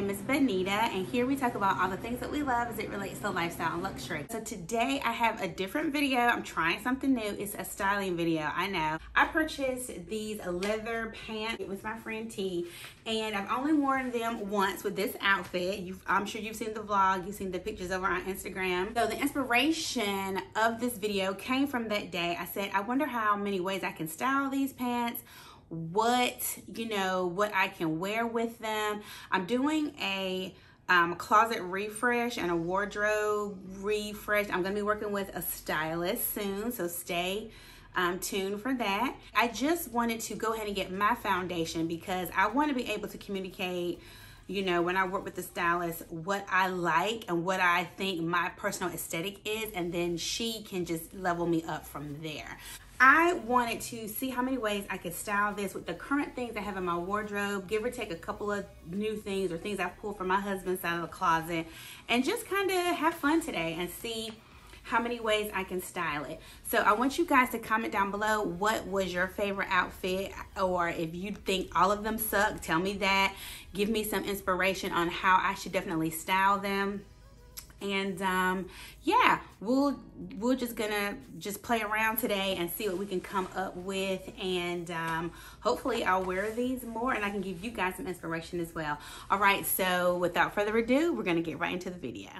name is Benita, and here we talk about all the things that we love as it relates to lifestyle and luxury. So today I have a different video. I'm trying something new. It's a styling video. I know. I purchased these leather pants with my friend T, and I've only worn them once with this outfit. I'm sure you've seen the vlog. You've seen the pictures over on Instagram. So the inspiration of this video came from that day. I said, I wonder how many ways I can style these pants, what I can wear with them. I'm doing a closet refresh and a wardrobe refresh. I'm gonna be working with a stylist soon, so stay tuned for that. I just wanted to go ahead and get my foundation because I want to be able to communicate, when I work with the stylist, what I like and what I think my personal aesthetic is, and then she can just level me up from there. I wanted to see how many ways I could style this with the current things I have in my wardrobe, give or take a couple of new things or things I pulled from my husband's side of the closet, and just kind of have fun today and see how many ways I can style it. So I want you guys to comment down below what was your favorite outfit, or if you think all of them suck, tell me that. Give me some inspiration on how I should definitely style them. And yeah, we're just gonna play around today and see what we can come up with, and hopefully I'll wear these more and I can give you guys some inspiration as well. All right, so without further ado, we're gonna get right into the video.